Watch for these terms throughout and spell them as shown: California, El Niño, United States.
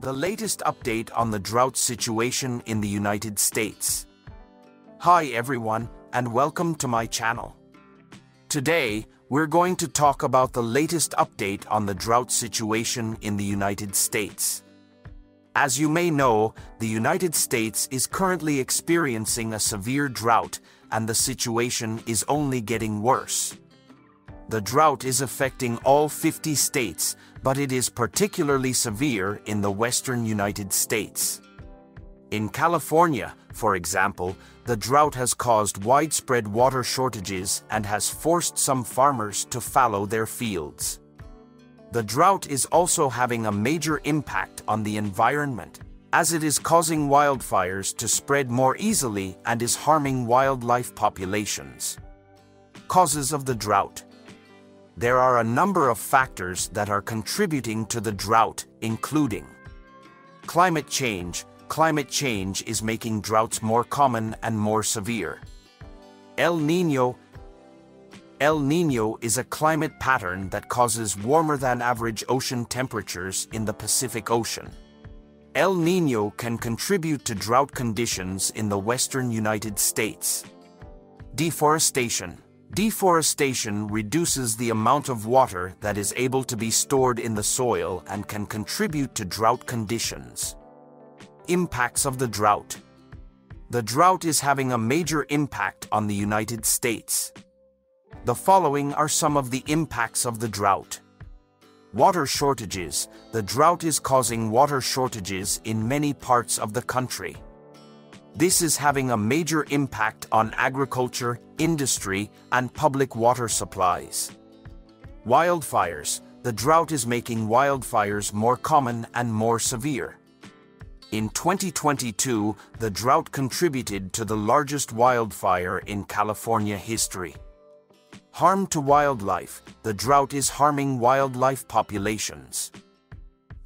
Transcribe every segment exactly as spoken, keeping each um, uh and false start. The latest update on the drought situation in the United States. Hi everyone, and welcome to my channel. Today, we're going to talk about the latest update on the drought situation in the United States. As you may know, the United States is currently experiencing a severe drought, and the situation is only getting worse. The drought is affecting all fifty states, but it is particularly severe in the western United States. In California, for example, the drought has caused widespread water shortages and has forced some farmers to fallow their fields. The drought is also having a major impact on the environment, as it is causing wildfires to spread more easily and is harming wildlife populations. Causes of the drought. There are a number of factors that are contributing to the drought, including climate change. Climate change is making droughts more common and more severe. El Niño. El Niño is a climate pattern that causes warmer than average ocean temperatures in the Pacific Ocean. El Niño can contribute to drought conditions in the western United States. Deforestation. Deforestation reduces the amount of water that is able to be stored in the soil and can contribute to drought conditions. Impacts of the drought. The drought is having a major impact on the United States. The following are some of the impacts of the drought. Water shortages. The drought is causing water shortages in many parts of the country. This is having a major impact on agriculture, industry, and public water supplies. Wildfires. The drought is making wildfires more common and more severe. In twenty twenty-two, the drought contributed to the largest wildfire in California history. Harm to wildlife. The drought is harming wildlife populations.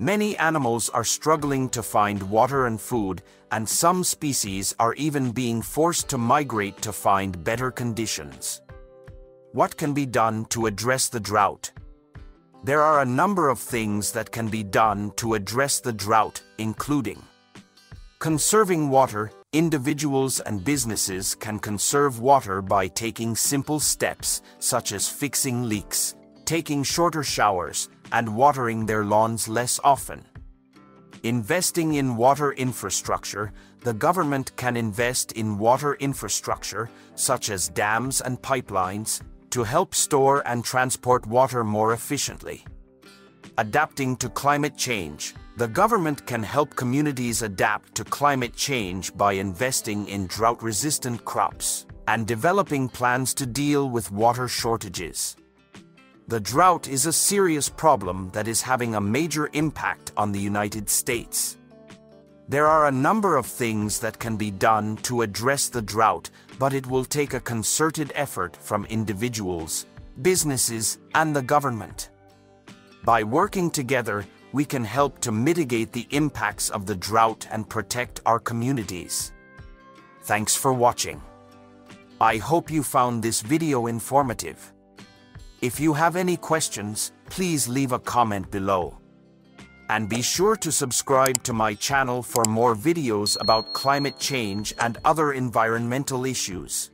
Many animals are struggling to find water and food, and some species are even being forced to migrate to find better conditions. What can be done to address the drought? There are a number of things that can be done to address the drought, including conserving water. Individuals and businesses can conserve water by taking simple steps, such as fixing leaks, taking shorter showers, and watering their lawns less often. Investing in water infrastructure. The government can invest in water infrastructure, such as dams and pipelines, to help store and transport water more efficiently. Adapting to climate change. The government can help communities adapt to climate change by investing in drought-resistant crops and developing plans to deal with water shortages. The drought is a serious problem that is having a major impact on the United States. There are a number of things that can be done to address the drought, but it will take a concerted effort from individuals, businesses, and the government. By working together, we can help to mitigate the impacts of the drought and protect our communities. Thanks for watching. I hope you found this video informative. If you have any questions, please leave a comment below. And be sure to subscribe to my channel for more videos about climate change and other environmental issues.